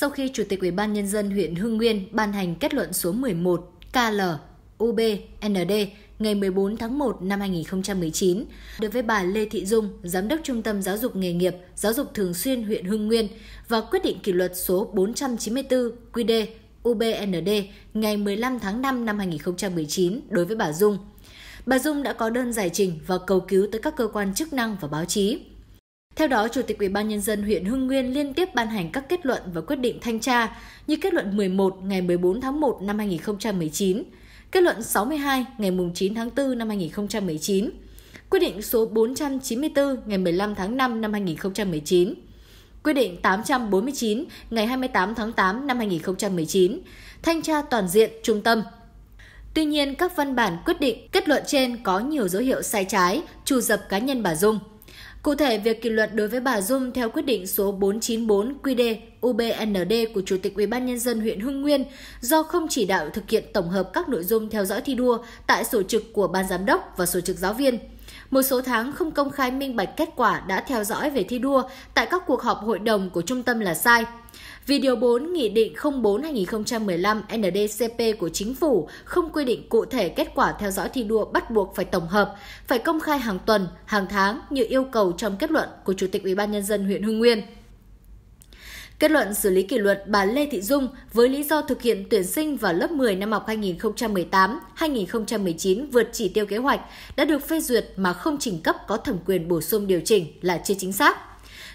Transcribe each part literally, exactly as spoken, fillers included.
sau khi Chủ tịch Ủy ban Nhân dân huyện Hưng Nguyên ban hành kết luận số mười một K L U B N D ngày mười bốn tháng một năm hai nghìn không trăm mười chín đối với bà Lê Thị Dung, Giám đốc Trung tâm Giáo dục Nghề nghiệp, Giáo dục Thường xuyên huyện Hưng Nguyên và quyết định kỷ luật số bốn trăm chín mươi tư Q D U B N D ngày mười lăm tháng năm năm hai nghìn không trăm mười chín đối với bà Dung. Bà Dung đã có đơn giải trình và cầu cứu tới các cơ quan chức năng và báo chí. Theo đó, Chủ tịch Ủy ban Nhân dân huyện Hưng Nguyên liên tiếp ban hành các kết luận và quyết định thanh tra như kết luận mười một ngày mười bốn tháng một năm hai nghìn không trăm mười chín, kết luận sáu mươi hai ngày chín tháng tư năm hai nghìn không trăm mười chín, quyết định số bốn trăm chín mươi tư ngày mười lăm tháng năm năm hai nghìn không trăm mười chín, quyết định tám trăm bốn mươi chín ngày hai mươi tám tháng tám năm hai nghìn không trăm mười chín, thanh tra toàn diện trung tâm. Tuy nhiên, các văn bản quyết định kết luận trên có nhiều dấu hiệu sai trái, trù dập cá nhân bà Dung. Cụ thể, việc kỷ luật đối với bà Dung theo quyết định số bốn trăm chín mươi tư Q D U B N D của Chủ tịch Ủy ban Nhân dân huyện Hưng Nguyên do không chỉ đạo thực hiện tổng hợp các nội dung theo dõi thi đua tại sổ trực của ban giám đốc và sổ trực giáo viên. Một số tháng không công khai minh bạch kết quả đã theo dõi về thi đua tại các cuộc họp hội đồng của trung tâm là sai. Vì điều bốn Nghị định không bốn hai nghìn không trăm mười lăm N D C P của Chính phủ không quy định cụ thể kết quả theo dõi thi đua bắt buộc phải tổng hợp, phải công khai hàng tuần, hàng tháng như yêu cầu trong kết luận của Chủ tịch Ủy ban Nhân dân huyện Hưng Nguyên. Kết luận xử lý kỷ luật bà Lê Thị Dung với lý do thực hiện tuyển sinh vào lớp mười năm học hai nghìn không trăm mười tám hai nghìn không trăm mười chín vượt chỉ tiêu kế hoạch đã được phê duyệt mà không trình cấp có thẩm quyền bổ sung điều chỉnh là chưa chính xác.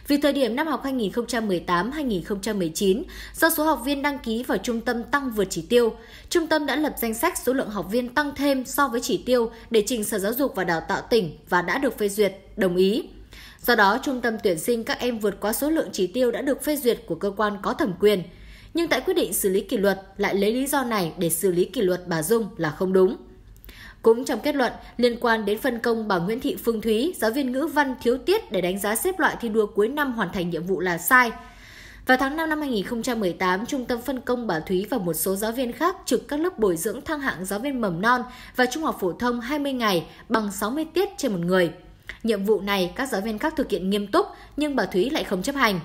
Vì thời điểm năm học hai nghìn không trăm mười tám hai nghìn không trăm mười chín, do số học viên đăng ký vào trung tâm tăng vượt chỉ tiêu, trung tâm đã lập danh sách số lượng học viên tăng thêm so với chỉ tiêu để trình Sở Giáo dục và Đào tạo tỉnh và đã được phê duyệt, đồng ý. Do đó, trung tâm tuyển sinh các em vượt quá số lượng chỉ tiêu đã được phê duyệt của cơ quan có thẩm quyền. Nhưng tại quyết định xử lý kỷ luật lại lấy lý do này để xử lý kỷ luật bà Dung là không đúng. Cũng trong kết luận, liên quan đến phân công bà Nguyễn Thị Phương Thúy, giáo viên ngữ văn thiếu tiết để đánh giá xếp loại thi đua cuối năm hoàn thành nhiệm vụ là sai. Vào tháng năm năm hai nghìn không trăm mười tám, trung tâm phân công bà Thúy và một số giáo viên khác trực các lớp bồi dưỡng thăng hạng giáo viên mầm non và trung học phổ thông hai mươi ngày bằng sáu mươi tiết trên một người. Nhiệm vụ này các giáo viên khác thực hiện nghiêm túc nhưng bà Thúy lại không chấp hành.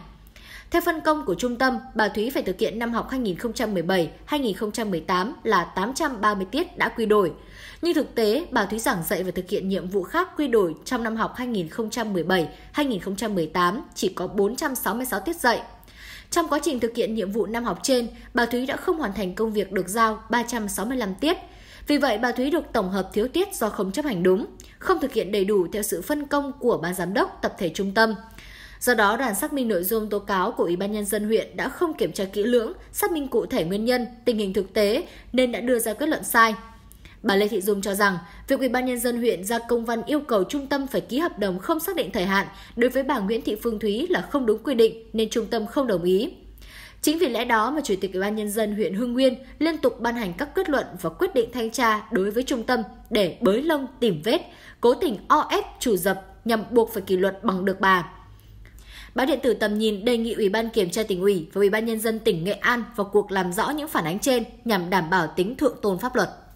Theo phân công của trung tâm, bà Thúy phải thực hiện năm học hai nghìn không trăm mười bảy hai nghìn không trăm mười tám là tám trăm ba mươi tiết đã quy đổi. Nhưng thực tế, bà Thúy giảng dạy và thực hiện nhiệm vụ khác quy đổi trong năm học hai nghìn không trăm mười bảy hai nghìn không trăm mười tám chỉ có bốn trăm sáu mươi sáu tiết dạy. Trong quá trình thực hiện nhiệm vụ năm học trên, bà Thúy đã không hoàn thành công việc được giao ba trăm sáu mươi lăm tiết. Vì vậy, bà Thúy được tổng hợp thiếu tiết do không chấp hành đúng, không thực hiện đầy đủ theo sự phân công của ban giám đốc tập thể trung tâm. Do đó, đoàn xác minh nội dung tố cáo của Ủy ban Nhân dân huyện đã không kiểm tra kỹ lưỡng, xác minh cụ thể nguyên nhân, tình hình thực tế nên đã đưa ra kết luận sai. Bà Lê Thị Dung cho rằng, việc Ủy ban Nhân dân huyện ra công văn yêu cầu trung tâm phải ký hợp đồng không xác định thời hạn đối với bà Nguyễn Thị Phương Thúy là không đúng quy định nên trung tâm không đồng ý. Chính vì lẽ đó mà Chủ tịch Ủy ban Nhân dân huyện Hưng Nguyên liên tục ban hành các kết luận và quyết định thanh tra đối với trung tâm để bới lông tìm vết, cố tình o ép trù dập nhằm buộc phải kỷ luật bằng được bà. Báo điện tử Tầm Nhìn đề nghị Ủy ban Kiểm tra Tỉnh ủy và Ủy ban Nhân dân tỉnh Nghệ An vào cuộc làm rõ những phản ánh trên nhằm đảm bảo tính thượng tôn pháp luật.